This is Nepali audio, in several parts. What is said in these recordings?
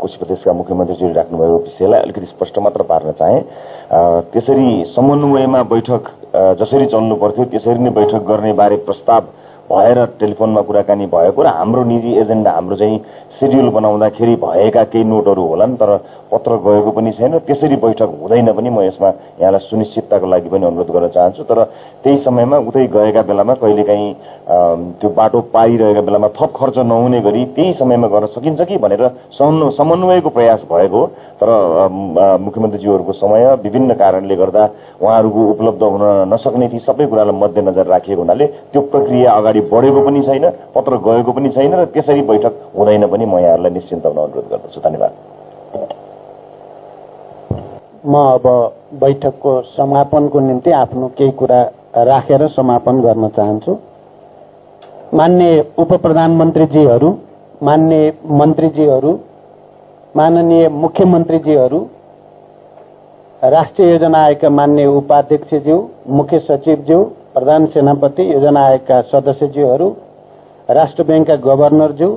कोशी प्रदेशका मुख्यमन्त्रीज्यूले राख्नुभएको विषयलाई अलिकति स्पष्ट मात्र पार्न चाहे। त्यसरी समन्वयमा बैठक जसरी चल्नु पर्थ्यो त्यसरी नै बैठक गर्ने बारे प्रस्ताव भएर टेलिफोनमा कुराकानी भएको र हाम्रो निजी एजेन्डा हाम्रो चाहिँ शेड्युल बनाउँदाखेरि भएका केही नोटहरू होलान् तर पत्र गएको पनि छैन। त्यसरी बैठक हुँदैन पनि म यसमा यहाँलाई सुनिश्चितताको लागि पनि अनुरोध गर्न चाहन्छु। तर त्यही समयमा उतै गएका बेलामा कहिलेकाहीँ त्यो बाटो पाइरहेको बेलामा थप खर्च नहुने गरी त्यही समयमा गर्न सकिन्छ कि भनेर समन्वयको प्रयास भएको। तर मुख्यमन्त्रीज्यूहरूको समय विभिन्न कारणले गर्दा उहाँहरूको उपलब्ध हुन नसक्ने ती सबै कुरालाई मध्यनजर राखिएको हुनाले त्यो प्रक्रिया अगाडि बढेको पनि छैन, पत्र गएको पनि छैन र त्यसरी बैठक हुँदैन पनि म यहाँहरूलाई निश्चिन्त हुन अनुरोध गर्दछु। धन्यवाद। म अब बैठकको समापनको निम्ति आफ्नो केही कुरा राखेर समापन गर्न चाहन्छु। माननीय उपप्रधानमन्त्रीज्यूहरू, माननीय मन्त्रीज्यूहरू, माननीय मुख्यमन्त्रीज्यूहरू, राष्ट्रिय योजना आयोगका माननीय उपाध्यक्षज्यू, मुख्य सचिवज्यू, प्रधान सेनापति, योजना आयोगका सदस्यज्यूहरू, राष्ट्र बैंकका गभर्नरज्यू,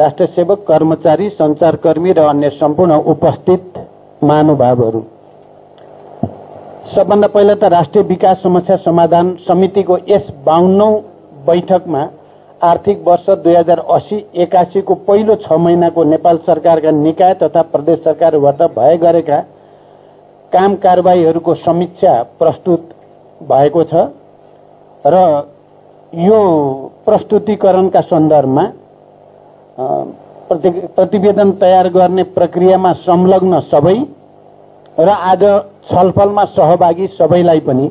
राष्ट्र सेवक कर्मचारी, संचारकर्मी र अन्य सम्पूर्ण उपस्थित महानुभावहरू, सबभन्दा पहिला त राष्ट्रिय विकास समस्या समाधान समितिको यस 52औं बैठकमा आर्थिक वर्ष 2080-81 को पहिलो 6 महिनाको नेपाल सरकारका निकाय तथा प्रदेश सरकारबाट भए गरेका काम कारबाहीहरूको समीक्षा प्रस्तुत भएको छ र यो प्रस्तुतीकरणका सन्दर्भमा प्रतिवेदन तयार गर्ने प्रक्रियामा संलग्न सबै र आज छलफलमा सहभागी सबैलाई पनि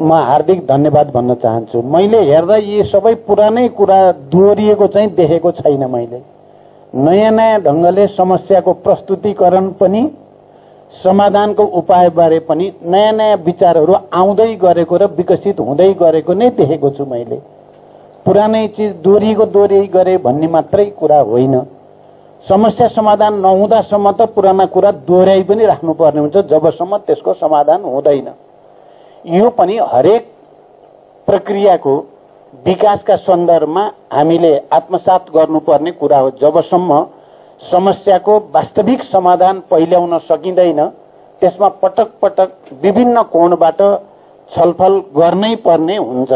म हार्दिक धन्यवाद भन्न चाहन्छु। मैले हेर्दा यी सबै पुरानै कुरा दोहोरिएको चाहिँ देखेको छैन। मैले नयाँ नयाँ ढङ्गले समस्याको प्रस्तुतीकरण पनि समाधानको उपायबारे पनि नयाँ नयाँ विचारहरू आउँदै गरेको र विकसित हुँदै गरेको नै देखेको छु। मैले पुरानै चीज दोहोरिएको दोहोरी गरे भन्ने मात्रै कुरा होइन, समस्या समाधान नहुँदासम्म त पुराना कुरा दोहोऱ्याइ पनि राख्नुपर्ने हुन्छ जबसम्म त्यसको समाधान हुँदैन। यो पनि हरेक प्रक्रियाको विकासका सन्दर्भमा हामीले आत्मसात गर्नुपर्ने कुरा हो। जबसम्म समस्याको वास्तविक समाधान पहिल्याउन सकिँदैन त्यसमा पटक पटक विभिन्न कोणबाट छलफल गर्नै पर्ने हुन्छ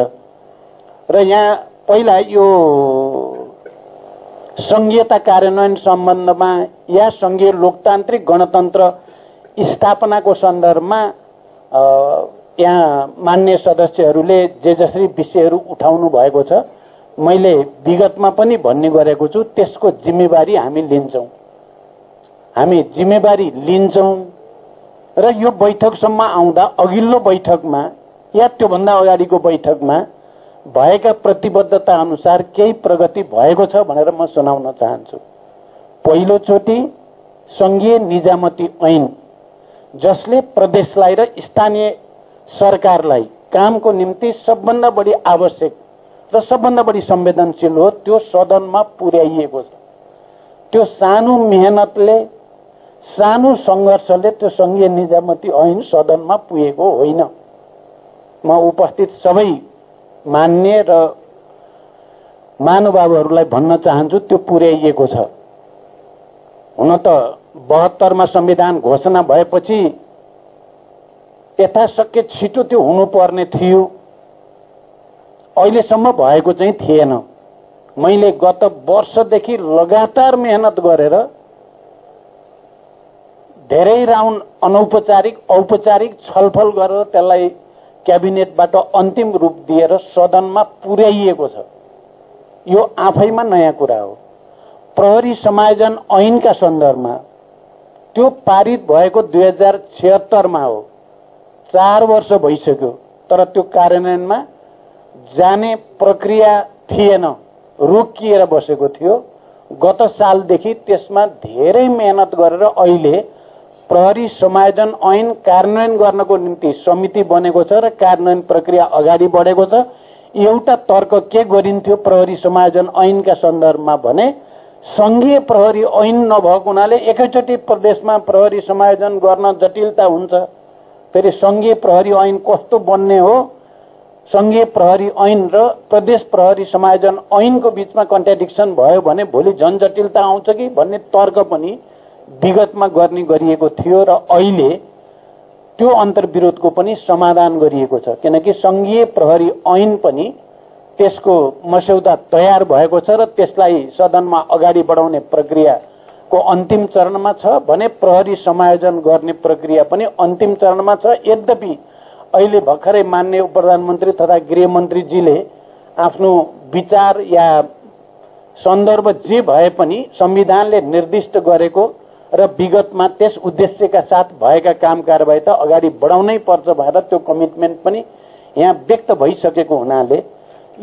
र यहाँ पहिला यो संघीयता कार्यान्वयन सम्बन्धमा या संघीय लोकतान्त्रिक गणतन्त्र स्थापनाको सन्दर्भमा यहाँ मान्य सदस्यहरूले जे जसरी विषयहरू उठाउनु भएको छ मैले विगतमा पनि भन्ने गरेको छु। त्यसको जिम्मेवारी हामी जिम्मेवारी लिन्छौं र यो बैठकसम्म आउँदा अघिल्लो बैठकमा या त्योभन्दा अगाडिको बैठकमा भएका प्रतिबद्धता अनुसार केही प्रगति भएको छ भनेर म सुनाउन चाहन्छु। पहिलोचोटि संघीय निजामती ऐन जसले प्रदेशलाई र स्थानीय सरकारलाई कामको निम्ति सबभन्दा बढी आवश्यक र सबभन्दा बढी संवेदनशील हो त्यो सदनमा पुर्याइएको छ। त्यो सानो मेहनतले सानो संघर्षले त्यो संघीय निजामती ऐन सदनमा पुगेको होइन। म उपस्थित सबै मान्य र महानुभावहरूलाई भन्न चाहन्छु त्यो पुर्याइएको छ। हुन त 72मा संविधान घोषणा भएपछि यथाशक्य छिटो त्यो हुनुपर्ने थियो, अहिलेसम्म भएको चाहिँ थिएन। मैले गत वर्षदेखि लगातार मेहनत गरेर धेरै राउन्ड अनौपचारिक औपचारिक छलफल गरेर त्यसलाई क्याबिनेटबाट अन्तिम रूप दिएर सदनमा पुर्याइएको छ। यो आफैमा नयाँ कुरा हो। प्रहरी समायोजन ऐनका सन्दर्भमा त्यो पारित भएको 2076मा हो, 4 वर्ष भइसक्यो तर त्यो कार्यान्वयनमा जाने प्रक्रिया थिएन, रोकिएर बसेको थियो। गत सालदेखि त्यसमा धेरै मेहनत गरेर अहिले प्रहरी समायोजन ऐन कार्यान्वयन गर्नको निम्ति समिति बनेको छ र कार्यान्वयन प्रक्रिया अगाडि बढेको छ। एउटा तर्क के गरिन्थ्यो प्रहरी समायोजन ऐनका सन्दर्भमा भने संघीय प्रहरी ऐन नभएको हुनाले एकैचोटि प्रदेशमा प्रहरी समायोजन गर्न जटिलता हुन्छ, फेरि संघीय प्रहरी ऐन कस्तो बन्ने हो संघीय प्रहरी ऐन र प्रदेश प्रहरी समायोजन ऐनको बीचमा कन्ट्राडिक्सन भयो भने भोलि जनजटिलता आउँछ कि भन्ने तर्क पनि विगतमा गर्ने गरिएको थियो र अहिले त्यो अन्तर्विरोधको पनि समाधान गरिएको छ। किनकि संघीय प्रहरी ऐन पनि त्यसको मस्यौदा तयार भएको छ र त्यसलाई सदनमा अगाडि बढाउने प्रक्रियाको अन्तिम चरणमा छ भने प्रहरी समायोजन गर्ने प्रक्रिया पनि अन्तिम चरणमा छ। यद्यपि अहिले भर्खरै माननीय प्रधानमन्त्री तथा गृहमन्त्रीजीले आफ्नो विचार या सन्दर्भ जे भए पनि संविधानले निर्दिष्ट गरेको र विगतमा त्यस उद्देश्यका साथ भएका काम कारबाही त अगाडि बढाउनै पर्छ भनेर त्यो कमिटमेन्ट पनि यहाँ व्यक्त भइसकेको हुनाले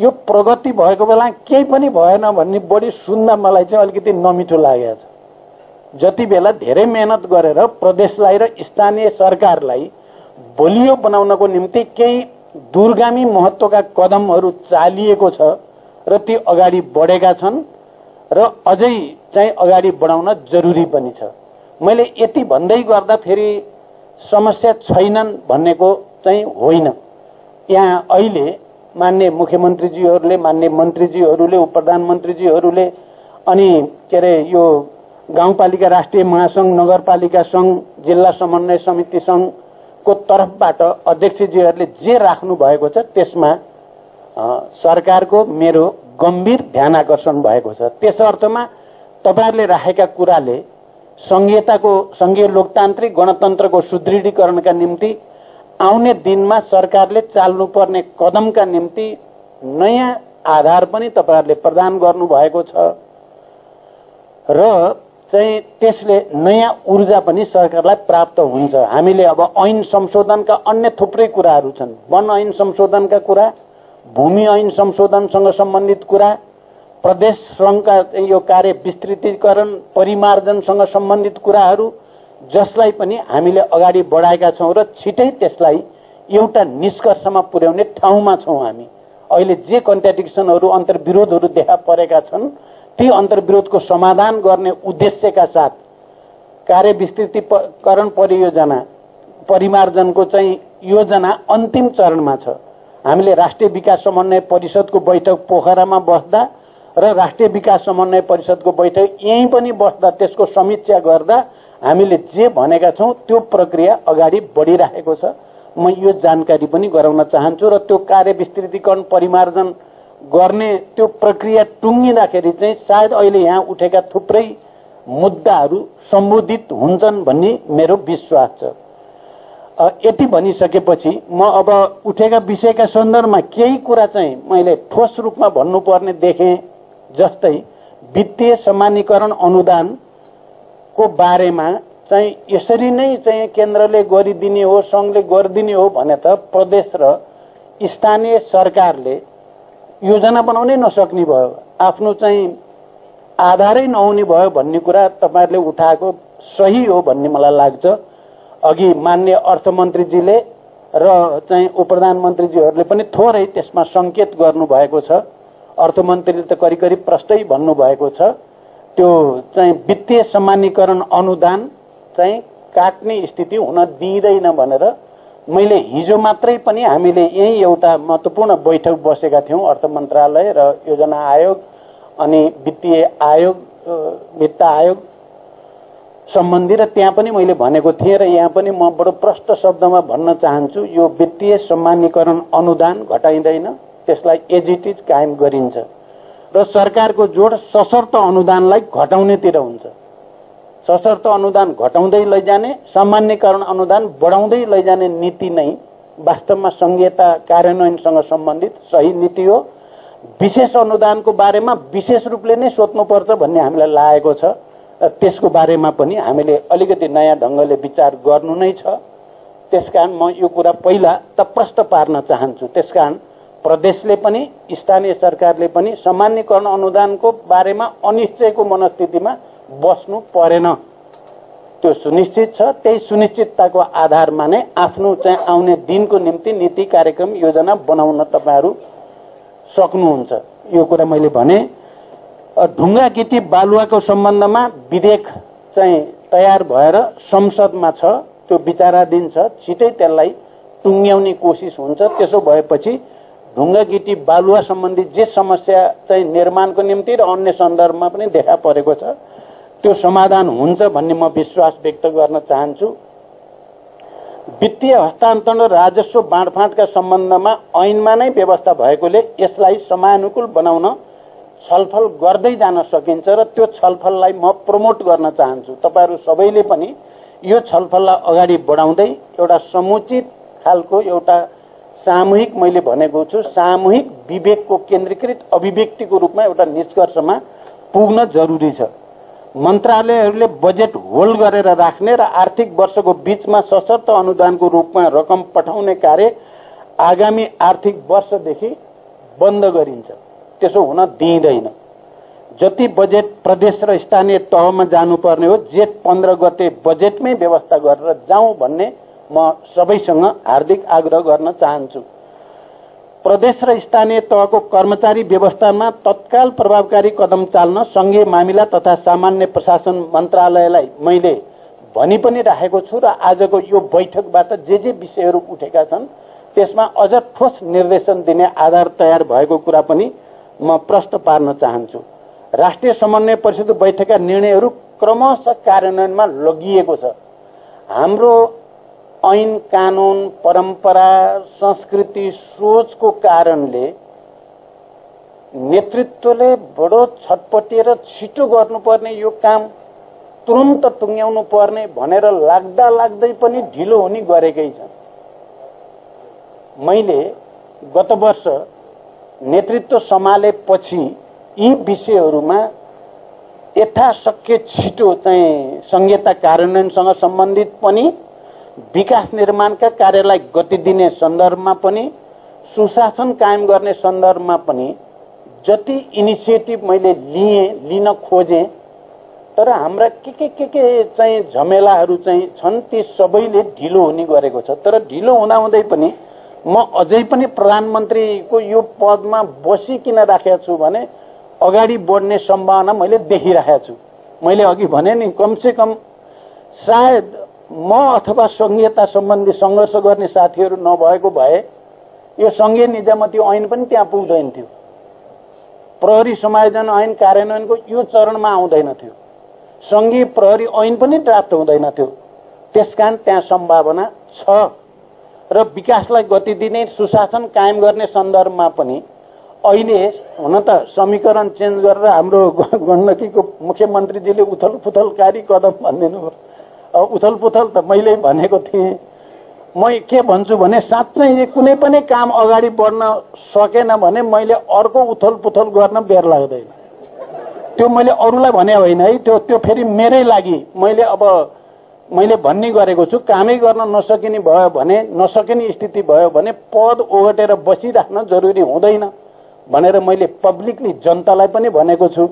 यो प्रगति भएको बेला केही पनि भएन भन्ने बढी सुन्दा मलाई चाहिँ अलिकति नमिठो लागेको छ। जति बेला धेरै मेहनत गरेर प्रदेशलाई र स्थानीय सरकारलाई बलियो बनाउनको निम्ति केही दूरगामी महत्वका कदमहरू चालिएको छ र ती अगाडि बढेका छन् र अझै चाहिँ अगाडि बढाउन जरुरी पनि छ। मैले यति भन्दै गर्दा फेरि समस्या छैनन् भन्नेको चाहिँ होइन। यहाँ अहिले माननीय मुख्यमन्त्रीजीहरूले माननीय मन्त्रीजीहरूले उप प्रधानमन्त्रीजीहरूले अनि के अरे यो गाउँपालिका राष्ट्रिय महासंघ नगरपालिका संघ जिल्ला समन्वय समिति संघ को तर्फबाट अध्यक्षजीहरूले जे राख्नु भएको छ त्यसमा सरकारको मेरो गम्भीर ध्यान आकर्षण भएको छ। त्यस अर्थमा तपाईहरुले राखेका कुराले संघीयताको संघीय लोकतान्त्रिक गणतन्त्रको सुदृढीकरणका निम्ति आउने दिनमा सरकारले चाल्नुपर्ने कदमका निम्ति नयाँ आधार पनि तपाईहरुले प्रदान गर्नु भएको छ र चाहिँ त्यसले नयाँ ऊर्जा पनि सरकारलाई प्राप्त हुन्छ। हामीले अब ऐन संशोधनका अन्य थुप्रै कुराहरू छन्, वन ऐन संशोधनका कुरा, भूमि ऐन संशोधनसँग सम्बन्धित कुरा, प्रदेश संघका यो कार्य विस्तृतीकरण परिमार्जनसँग सम्बन्धित कुराहरू, जसलाई पनि हामीले अगाडि बढाएका छौं र छिटै त्यसलाई एउटा निष्कर्षमा पुर्याउने ठाउँमा छौं हामी। अहिले जे कन्ट्राडिक्सनहरू अन्तर्विरोधहरू देखा परेका छन् ती अंतर्विरोध को समाधान करने उद्देश्य का साथ कार्य विस्तृतीकरण परियोजना परिमार्जन को योजना अंतिम चरण में हामीले राष्ट्रिय विकास समन्वय परिषद को बैठक पोखरा में बस्दा र राष्ट्रिय विकास समन्वय परिषद को बैठक यहीं पनि बस्दा त्यसको समीक्षा गर्दा हामीले जे भनेका छौं त्यो प्रक्रिया अगाडि बढिरहेको छ। म यो जानकारी पनि गराउन चाहन्छु र त्यो कार्य विस्तृतीकरण परिमार्जन गर्ने त्यो प्रक्रिया टुङ्गिदाखेरि चाहिँ सायद अहिले यहाँ उठेका थुप्रै मुद्दाहरू सम्बोधित हुन्छन् भन्ने मेरो विश्वास छ। यति भनिसकेपछि म अब उठेका विषयका सन्दर्भमा केही कुरा चाहिँ मैले ठोस रूपमा भन्नुपर्ने देखेँ। जस्तै वित्तीय समानीकरण अनुदानको बारेमा चाहिँ यसरी नै चाहिँ केन्द्रले गरिदिने हो संघले गरिदिने हो भने त प्रदेश र स्थानीय सरकारले योजना बनाउनै नसक्ने भयो, आफ्नो चाहिँ आधारै नहुने भयो भन्ने कुरा तपाईहरुले उठाएको सही हो भन्ने मलाई लाग्छ। अघि माननीय अर्थमन्त्रीजीले र चाहिँ उपप्रधानमन्त्रीजीहरूले पनि थोरै त्यसमा संकेत गर्नु भएको छ। अर्थमन्त्रीले त करिब प्रष्टै भन्नु भएको छ त्यो चाहिँ वित्तीय समानीकरण अनुदान चाहिँ काट्ने स्थिति हुन दिइदैन भनेर। मैले हिजो मात्रै पनि हामीले यही एउटा महत्त्वपूर्ण बैठक बसेका थियौं अर्थ मन्त्रालय र योजना आयोग अनि वित्तीय आयोग वित्त आयोग सम्बन्धी र त्यहाँ पनि मैले भनेको थिएँ र यहाँ पनि म बडो प्रष्ट शब्दमा भन्न चाहन्छु यो वित्तीय सम्मानीकरण अनुदान घटाइँदैन, त्यसलाई एज इट इज कायम गरिन्छ र सरकारको जोड सशर्त अनुदानलाई घटाउनेतिर हुन्छ। सशर्त अनुदान घटाउँदै लैजाने सामान्यकरण अनुदान बढाउँदै लैजाने नीति नै वास्तवमा संघीयता कार्यान्वयनसँग सम्बन्धित सही नीति हो। विशेष अनुदानको बारेमा विशेष रूपले नै सोच्नुपर्छ भन्ने हामीलाई लागेको छ। त्यसको बारेमा पनि हामीले अलिकति नयाँ ढंगले विचार गर्नु नै छ। त्यसकारण म यो कुरा पहिला त प्रष्ट पार्न चाहन्छु। त्यसकारण प्रदेशले पनि स्थानीय सरकारले पनि सामान्यकरण अनुदानको बारेमा अनिश्चयको मनस्थितिमा बस्नु परेन, त्यो सुनिश्चित छ। त्यही सुनिश्चितताको आधारमा नै आफ्नो चाहिँ आउने दिनको निम्ति नीति कार्यक्रम योजना बनाउन तपाईहरु सक्नुहुन्छ। यो कुरा मैले भने। ढुङ्गा गिटी बालुवाको सम्बन्धमा विधेयक चाहिँ तयार भएर संसदमा छ, त्यो विचाराधीन छ, छिटै त्यसलाई टुङ्ग्याउने कोशिश हुन्छ। त्यसो भएपछि ढुंगा गिटी बालुवा संबंधी जे समस्या चाहिँ निर्माणको निम्ति र अन्य सन्दर्भमा पनि देखा परेको छ त्यो समाधान हुन्छ भन्ने म विश्वास व्यक्त गर्न चाहन्छु। वित्तीय हस्तान्तरण र राजस्व बाँडफाँडका सम्बन्धमा ऐनमा नै व्यवस्था भएकोले यसलाई समानुकूल बनाउन छलफल गर्दै जान सकिन्छ र त्यो छलफललाई म प्रमोट गर्न चाहन्छु। तपाईहरु सबैले पनि यो छलफललाई अगाडि बढाउँदै एउटा समुचित खालको एउटा सामूहिक मैले भनेको छु सामूहिक विवेकको केन्द्रीकृत अभिव्यक्तिको रूपमा एउटा निष्कर्षमा पुग्न जरुरी छ। मन्त्रालयहरूले बजेट होल्ड गरेर राख्ने र आर्थिक वर्षको बीचमा सशर्त अनुदानको रूपमा रकम पठाउने कार्य आगामी आर्थिक वर्षदेखि बन्द गरिन्छ। त्यसो हुन दिइदैन। जति बजेट प्रदेश र स्थानीय तहमा जानुपर्ने हो जेठ 15 गते बजेटमै व्यवस्था गरेर जाउँ भन्ने म सबैसँग हार्दिक आग्रह गर्न चाहन्छु। प्रदेश र स्थानीय तहको कर्मचारी व्यवस्थामा तत्काल प्रभावकारी कदम चाल्न संघीय मामिला तथा सामान्य प्रशासन मन्त्रालयलाई मैले भनि पनि राखेको छु र आजको यो बैठकबाट जे जे विषयहरू उठेका छन् त्यसमा अझ ठोस निर्देशन दिने आधार तयार भएको कुरा पनि म प्रश्न पार्न चाहन्छु। राष्ट्रिय समन्वय परिषद बैठकका निर्णयहरू क्रमशः कार्यान्वयनमा लगिएको छ। हाम्रो ऐन कानून परंपरा संस्कृति सोच को कारणले नेतृत्वले बडो छटपटिएर छिटो गर्नुपर्ने यो काम तुरुन्त टुंग्याउनु पर्ने भनेर लाग्दा लाग्दै पनि ढिलो हुने गरेकै छन्। मैले गत वर्ष नेतृत्व सम्हालेपछि यी विषयहरूमा यथाशक्य छिटो चाहिँ संहिता कार्यान्वयनसँग सम्बन्धित पनि विकास निर्माणका कार्यलाई गति दिने सन्दर्भमा पनि सुशासन कायम गर्ने सन्दर्भमा पनि जति इनिसिएटिभ मैले लिन खोजे तर हाम्रा के चाहिँ झमेलाहरू चाहिँ छन् ती सबैले ढिलो हुने गरेको छ। तर ढिलो हुँदाहुँदै पनि म अझै पनि प्रधानमन्त्रीको यो पदमा बसिकिन राखेको छु भने अगाडि बढ्ने सम्भावना मैले देखिराखेको छु। मैले अघि भने नि कमसेकम सायद म अथवा संघीयता सम्बन्धी संघर्ष गर्ने साथीहरू नभएको भए यो संघीय निजामती ऐन पनि त्यहाँ पुग्दैन थियो। प्रहरी समायोजन ऐन कार्यान्वयनको यो चरणमा आउँदैन थियो। संघीय प्रहरी ऐन पनि ड्राफ्ट हुँदैन थियो। त्यसकारण त्यहाँ सम्भावना छ र विकासलाई गति दिने सुशासन कायम गर्ने सन्दर्भमा पनि अहिले हुन त समीकरण चेन्ज गरेर हाम्रो गण्डकीको मुख्यमन्त्रीजीले उथलपुथलकारी कदम भन्दिनुभयो। उथलपुथल त मैले भनेको थिएँ। म के भन्छु भने साच्चै कुनै पनि काम अगाडि बढ्न सकेन भने मैले अर्को उथलपुथल गर्न बेर लाग्दैन। त्यो मैले अरूलाई भने होइन है, त्यो फेरि मेरै लागि मैले अब मैले भन्ने गरेको छु। कामै गर्न नसकिने भयो भने नसकिने स्थिति भयो भने पद ओगटेर बसिराख्न जरुरी हुँदैन भनेर मैले पब्लिकली जनतालाई पनि भनेको छु।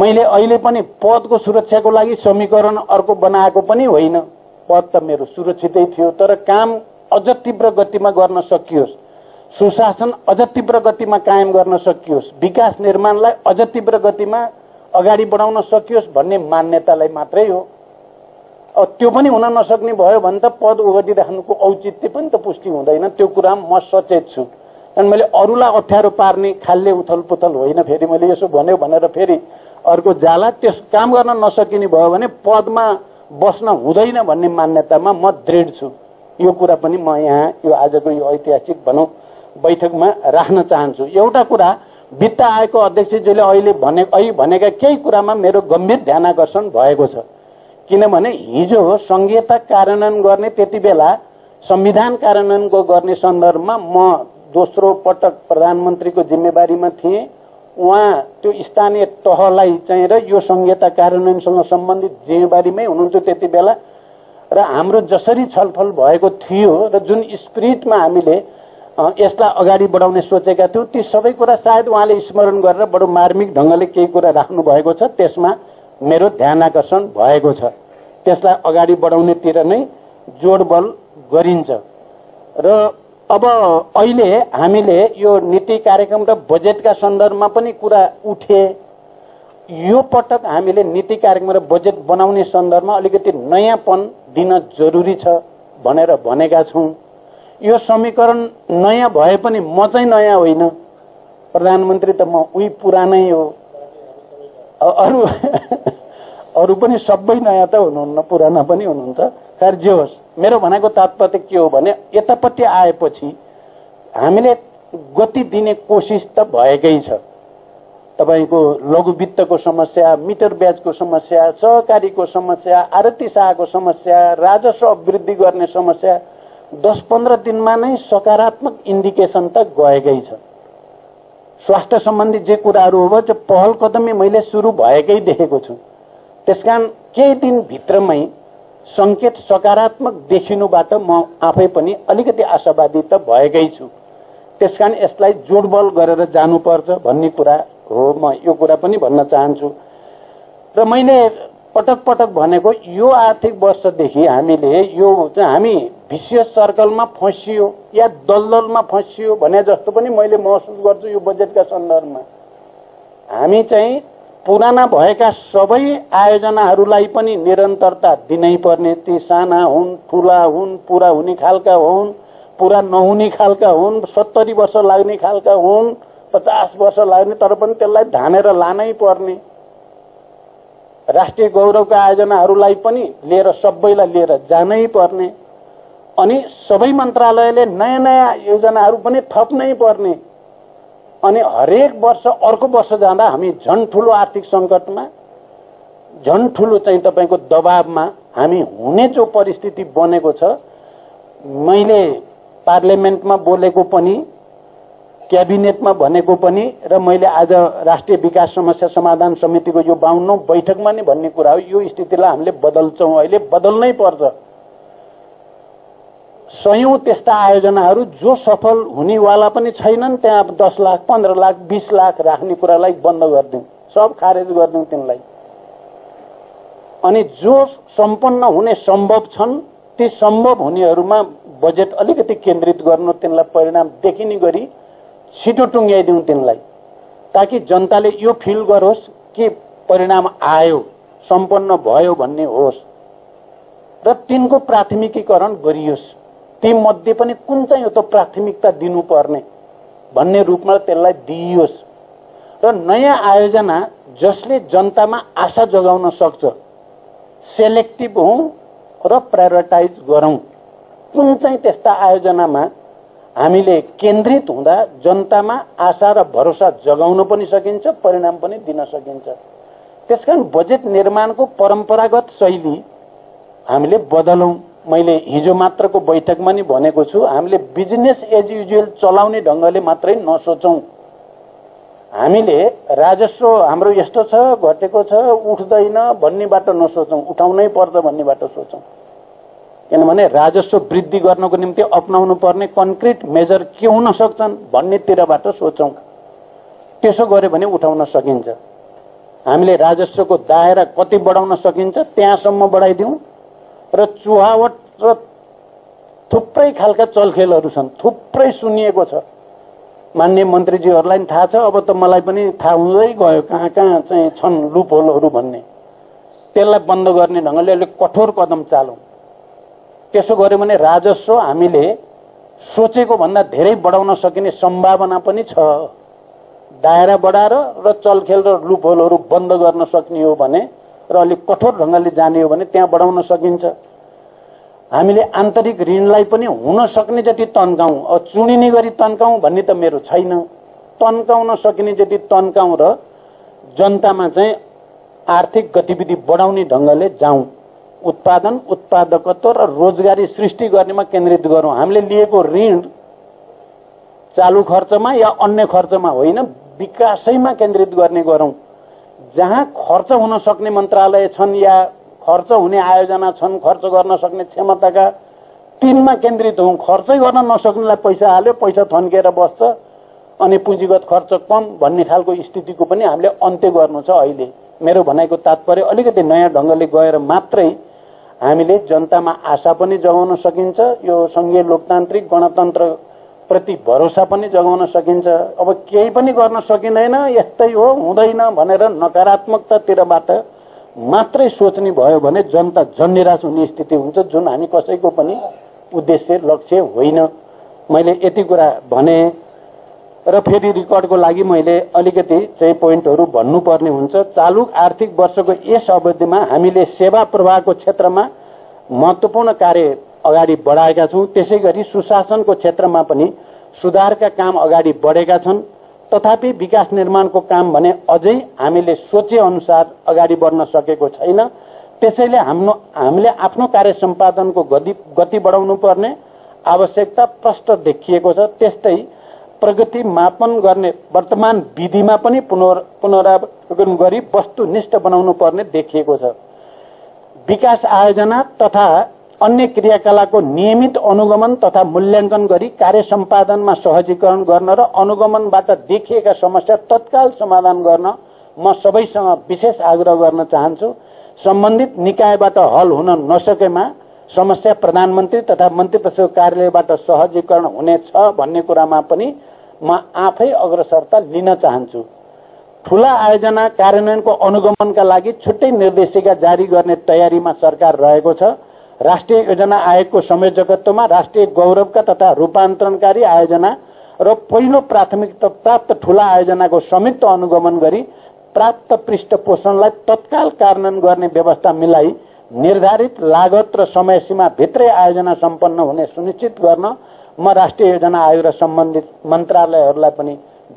मैले अहिले पनि पदको सुरक्षाको लागि समीकरण अर्को बनाएको पनि होइन। पद त मेरो सुरक्षितै थियो तर काम अझ तीव्र गतिमा गर्न सकियोस्, सुशासन अझ तीव्र गतिमा कायम गर्न सकियोस्, विकास निर्माणलाई अझ तीव्र गतिमा अगाडि बढाउन सकियोस् भन्ने मान्यतालाई मात्रै हो। अब त्यो पनि हुन नसक्ने भयो भने त पद ओगटिराख्नुको औचित्य पनि त पुष्टि हुँदैन। त्यो कुरा म सचेत छु। अनि मैले अरूलाई अप्ठ्यारो पार्ने खालले उथलपुथल होइन। फेरि मैले यसो भन्यो भनेर फेरि अर्को जाला त्यस काम गर्न नसकिने भयो भने पदमा बस्न हुँदैन भन्ने मान्यतामा म दृढ छु। यो कुरा पनि म यहाँ यो आजको यो ऐतिहासिक भनौं बैठकमा राख्न चाहन्छु। एउटा कुरा वित्त आयोगको अध्यक्षज्यूले अहिले भनेका केही कुरामा मेरो गम्भीर ध्यान आकर्षण भएको छ। किनभने हिजो संघीयता कार्यान्वयन गर्ने त्यतिबेला संविधान कार्यान्वयनको गर्ने सन्दर्भमा म दोस्रो पटक प्रधानमन्त्रीको जिम्मेवारीमा थिए। उहाँ त्यो स्थानीय तहलाई चाहिँ र यो संहिता कार्यान्वयनसँग सम्बन्धित जिम्मेवारीमै हुनुहुन्थ्यो त्यति बेला। र हाम्रो जसरी छलफल भएको थियो र जुन स्पिरिटमा हामीले यसलाई अगाडि बढाउने सोचेका थियौँ ती सबै कुरा सायद उहाँले स्मरण गरेर बडो मार्मिक ढङ्गले केही कुरा राख्नु भएको छ। त्यसमा मेरो ध्यान आकर्षण भएको छ। त्यसलाई अगाडि बढाउनेतिर नै जोडबल गरिन्छ। र अब अहिले हामीले यो नीति कार्यक्रम र बजेटका सन्दर्भमा पनि कुरा उठे। यो पटक हामीले नीति कार्यक्रम र बजेट बनाउने सन्दर्भमा अलिकति नयाँपन दिन जरुरी छ भनेर भनेका छौं। यो समीकरण नयाँ भए पनि म चाहिँ नयाँ होइन, प्रधानमन्त्री त म उही पुरानै हो, अरु अरु पनि सबै नयाँ त हुनुहुन्न, पुराना पनि हुनुहुन्छ। तर जे होस्, मेरो भनेको तात्पर्य के हो भने यतापट्टि आएपछि हामीले गति दिने कोसिस त भएकै छ। तपाईको लघुवित्तको समस्या, मिटर ब्याजको समस्या, सहकारीको समस्या, आरती शाहको समस्या, राजस्व वृद्धि गर्ने समस्या 10-15 दिनमा नै सकारात्मक इन्डिकेसन त गएकै छ। स्वास्थ्य सम्बन्धी जे कुराहरु हो त्यो पहल कदमी मैले सुरु भएकै देखेको छु। त्यसकारण केही दिन भित्रमै संकेत सकारात्मक देखिनुबाट म आफै पनि अलिकति आशावादी त भएकै छु। त्यसकारण यसलाई जोडबल गरेर जानुपर्छ भन्ने कुरा हो। म यो कुरा पनि भन्न चाहन्छु र मैले पटक पटक भनेको यो आर्थिक वर्षदेखि हामीले यो हामी विशेष सर्कलमा फसियो या दलदलमा फसियो भने जस्तो पनि मैले महसुस गर्छु। यो बजेटका सन्दर्भमा हामी चाहिँ पुराना भएका सबै आयोजनाहरूलाई पनि निरन्तरता दिनै पर्ने, ती साना हुन्, ठूला हुन्, पूरा हुने खालका हुन्, पूरा नहुने खालका हुन्, 70 वर्ष लाग्ने खालका हुन्, 50 वर्ष लाग्ने, तर पनि त्यसलाई धानेर लानै पर्ने। राष्ट्रिय गौरवका आयोजनाहरूलाई पनि लिएर सबैलाई लिएर जानै पर्ने अनि सबै मन्त्रालयले नयाँ नयाँ योजनाहरू पनि थप्नै पर्ने अनि हरेक वर्ष अर्को वर्ष जाँदा हामी झन् ठूलो आर्थिक संकटमा, झन् ठूलो चाहिँ तपाईको दबावमा हामी हुने जो परिस्थिति बनेको छ। मैले पार्लियामेन्टमा बोलेको पनि, क्याबिनेटमा भनेको पनि र मैले आज राष्ट्रिय विकास समस्या समाधान समितिको यो 52औं बैठकमा नि भन्ने कुरा हो। यो स्थितिलाई हामीले बदल्छौं, अहिले बदल्नै पर्छ। 100औं त्यस्ता आयोजनाहरू जो सफल हुनेवाला पनि छैनन् त्यहाँ 10 लाख 15 लाख 20 लाख राख्ने कुरालाई बन्द गर्दियौं, सब खारेज गर्दियौं तिनलाई। अनि जो सम्पन्न हुने सम्भव छन् ती सम्भव हुनेहरूमा बजेट अलिकति केन्द्रित गर्नु, तिनलाई परिणाम देखिने गरी छिटो टुङ्ग्याइदिउँ तिनलाई, ताकि जनताले यो फिल गरोस् कि परिणाम आयो, सम्पन्न भयो भन्ने होस् र तिनको प्राथमिकीकरण गरियोस्। ती मध्ये पनि कुन चाहिँ त प्राथमिकता दिनुपर्ने भन्ने रूपमा त्यसलाई दिइयोस् र नयाँ आयोजना जसले जनतामा आशा जगाउन सक्छ, सेलेक्टिभ हो र प्रायोरिटाइज गरौँ। कुन चाहिँ त्यस्ता आयोजनामा हामीले केन्द्रित हुँदा जनतामा आशा र भरोसा जगाउन पनि सकिन्छ, परिणाम पनि दिन सकिन्छ। त्यसकारण बजेट निर्माणको परम्परागत शैली हामीले बदलौं। मैले हिजो मात्रको बैठकमा नि भनेको छु, हामीले बिजनेस एज युजुअल चलाउने ढंगले मात्रै नसोचौं। हामीले राजस्व हाम्रो यस्तो छ, घटेको छ, उठ्दैन भन्नेबाट नसोचौं, उठाउनै पर्छ भन्नेबाट सोचौं। किनभने राजस्व वृद्धि गर्नको निम्ति अपनाउनु पर्ने कंक्रीट मेजर के हुन सक्छन् भन्नेतिरबाट सोचौं। त्यसो गरे भने उठाउन सकिन्छ। हामीले राजस्वको दायरा कति बढाउन सकिन्छ त्यहाँसम्म बढाइदिउँ र चुहावट र थुप्रै खालका चलखेलहरू छन्, थुप्रै सुनिएको छ। माननीय मन्त्रीजीहरुलाई पनि थाहा छ, अब त मलाई पनि थाहा हुँदै गयो कहाँ कहाँ चाहिँ छन् लुपहोलहरू भन्ने। त्यसलाई बन्द गर्ने ढंगले अलिक कठोर कदम चालौं। त्यसो गरे भने राजस्व हामीले सोचेको भन्दा धेरै बढाउन सकिने सम्भावना पनि छ। दायरा बढाएर र चलखेल र लुपहोलहरू बन्द गर्न सक्ने हो भने र अलिक कठोर ढंगले जाने हो भने त्यहाँ बढाउन सकिन्छ। हामीले आन्तरिक ऋणलाई पनि हुन सक्ने जति तन्काउँ, चुनिने गरी तन्काउँ भन्ने त मेरो छैन, तन्काउन सकिने जति तन्काउँ र जनतामा चाहिँ आर्थिक गतिविधि बढाउने ढंगले जाउँ। उत्पादन, उत्पादकत्व र रोजगारी सृष्टि गर्नेमा केन्द्रित गरौँ। हामीले लिएको ऋण चालू खर्चमा या अन्य खर्चमा होइन, विकासैमा केन्द्रित गर्ने गरौँ। जहाँ खर्च हुन सक्ने मन्त्रालय छन् या खर्च हुने आयोजना छन्, खर्च गर्न सक्ने क्षमताका, तिनमा केन्द्रित हौं। खर्चै गर्न नसक्नेलाई पैसा हाल्यो, पैसा थन्केर बस्छ अनि पुँजीगत खर्च कम भन्ने खालको स्थितिको पनि हामीले अन्त्य गर्नु छ। अहिले मेरो भनाइको तात्पर्य अलिकति नयाँ ढंगले गएर मात्रै हामीले जनतामा आशा पनि जगाउन सकिन्छ, यो संघीय लोकतान्त्रिक गणतन्त्र प्रति भरोसा पनि जगाउन सकिन्छ। अब केही पनि गर्न सकिँदैन, यस्तै हो, हुँदैन भनेर नकारात्मकतातिरबाट मात्रै सोच्ने भयो भने जनता झन् निराश हुने स्थिति हुन्छ, जुन हामी कसैको पनि उद्देश्य लक्ष्य होइन। मैले यति कुरा भने र फेरि रिकर्डको लागि मैले अलिकति चाहिँ पोइन्टहरु भन्नु पर्ने हुन्छ। चालू आर्थिक वर्षको यस अवधिमा हामीले सेवा प्रवाहको क्षेत्रमा महत्वपूर्ण कार्य अगाडि बढाएका छौं। त्यसैगरी सुशासनको क्षेत्रमा पनि सुधारका काम अगाडि बढेका छन्। तथापि विकास निर्माणको काम भने अझै हामीले सोचे अनुसार अगाडि बढ्न सकेको छैन। त्यसैले हामीले आफ्नो कार्य सम्पादनको गति बढाउनु पर्ने आवश्यकता प्रष्ट देखिएको छ। त्यस्तै प्रगति मापन गर्ने वर्तमान विधिमा पनि पुनरावलोकन गरी वस्तुनिष्ठ बनाउनु पर्ने देखिएको छ। विकास आयोजना तथा अन्य क्रियाकलापको नियमित अनुगमन तथा मूल्याङ्कन गरी कार्य सम्पादनमा सहजीकरण गर्न र अनुगमनबाट देखिएका समस्या तत्काल समाधान गर्न म सबैसँग विशेष आग्रह गर्न चाहन्छु। सम्बन्धित निकायबाट हल हुन नसकेमा समस्या प्रधानमन्त्री तथा मन्त्री परिषदको कार्यालयबाट सहजीकरण हुनेछ भन्ने कुरामा पनि म आफै अग्रसरता लिन चाहन्छु। ठूला आयोजना कार्यान्वयनको अनुगमनका लागि छुट्टै निर्देशिका जारी गर्ने तयारीमा सरकार रहेको छ। राष्ट्रिय योजना आयोगको संयोजकत्वमा राष्ट्रिय गौरवका तथा रूपान्तरणकारी आयोजना र पहिलो प्राथमिकता प्राप्त ठूला आयोजनाको संयुक्त अनुगमन गरी प्राप्त पृष्ठ पोषणलाई तत्काल कार्यान्वयन गर्ने व्यवस्था मिलाई निर्धारित लागत र समय सीमा भित्रै आयोजना सम्पन्न हुने सुनिश्चित गर्न म राष्ट्रिय योजना आयोग र सम्बन्धित मन्त्रालयहरूलाई पनि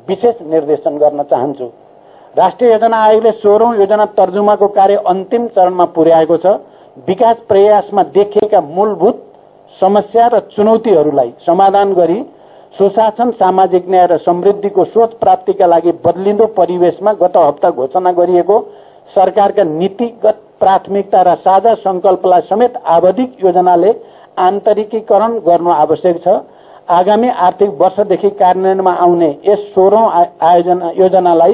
विशेष निर्देशन गर्न चाहन्छु। राष्ट्रिय योजना आयोगले 16औं योजना तर्जुमाको कार्य अन्तिम चरणमा पुर्याएको छ। विकास प्रयासमा देखिएका मूलभूत समस्या र चुनौतीहरूलाई समाधान गरी सुशासन, सामाजिक न्याय र समृद्धिको सोच प्राप्तिका लागि बदलिँदो परिवेशमा गत हप्ता घोषणा गरिएको सरकारका नीतिगत प्राथमिकता र साझा संकल्पलाई समेत आवधिक योजनाले आन्तरिकीकरण गर्न आवश्यक छ। आगामी आर्थिक वर्षदेखि कार्यान्वयनमा आउने यस 16औं योजनालाई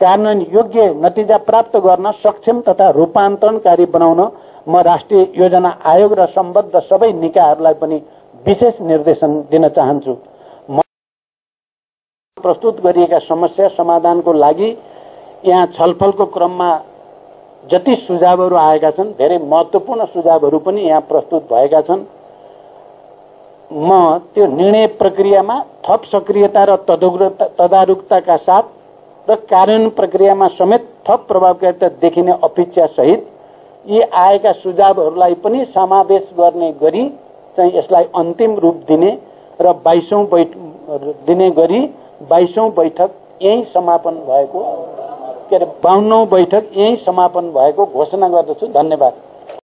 कार्यान्वयन योग्य नतिजा प्राप्त गर्न सक्षम तथा रूपान्तरणकारी बनाउन म राष्ट्रिय योजना आयोग र सम्बद्ध सबै निकायहरूलाई पनि विशेष निर्देशन दिन चाहन्छु। प्रस्तुत गरिएका समस्या समाधानको लागि यहाँ छलफलको क्रममा जति सुझावहरू आएका छन् धेरै महत्वपूर्ण सुझावहरू पनि यहाँ प्रस्तुत भएका छन्। म त्यो निर्णय प्रक्रियामा थप सक्रियता र तदारुकताका साथ र कार्यान्वयन प्रक्रियामा समेत थप प्रभावकारिता देखिने अपेक्षा सहित यी आएका सुझावहरूलाई पनि समावेश गर्ने गरी चाहिँ यसलाई अन्तिम रूप दिने र 22औं बैठक यही समापन भएको 52औं बैठक यही समापन भएको घोषणा गर्दछु। धन्यवाद।